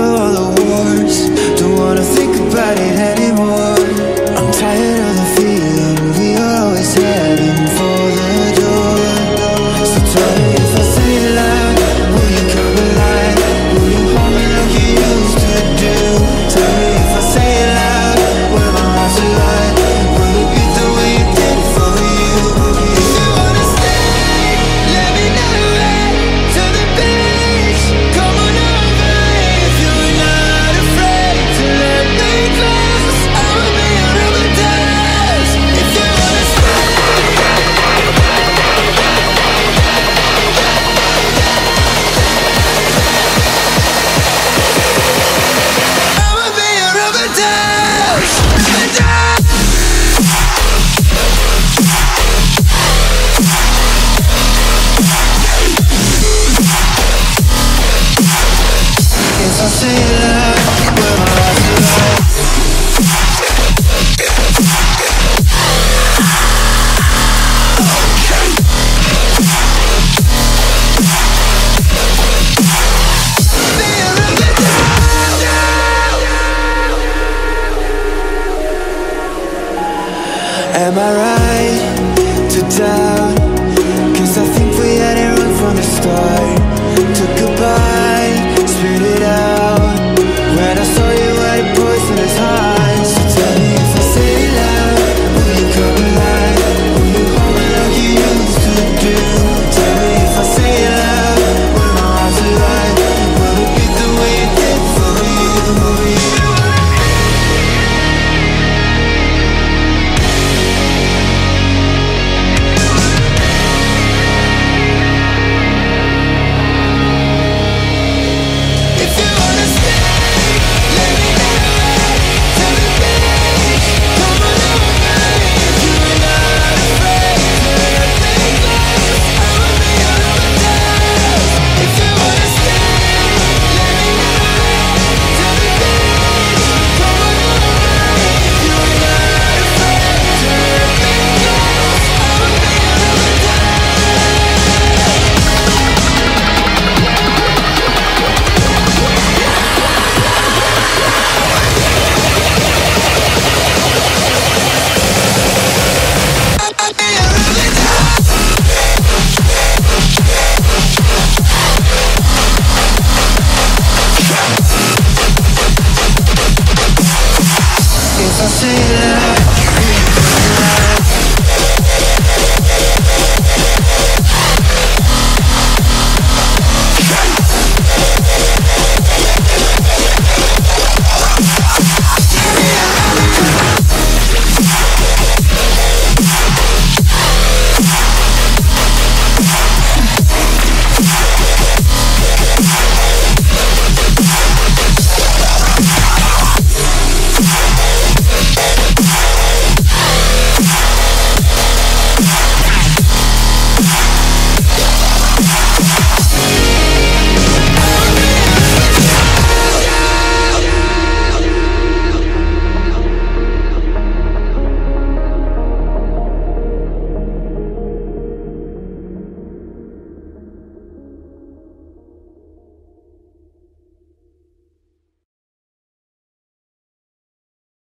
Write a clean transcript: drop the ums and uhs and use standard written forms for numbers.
for all the wars. Don't wanna think about it anymore. I'm tired of the feeling we are always heading for the door. So tell me if I say it loud, will you come alive? Will you hold me like you used to do? Tell me if I say it loud, will my heart collide? Will it be the way you did it for you? If you wanna stay, let me know it. To the beach, come on over. If you're not afraid to let me close, I will be under the dust. If you wanna stay, I will be under the dust. The dust. If I say it loud, will my heart collide? Be under the dust. Am I right to die?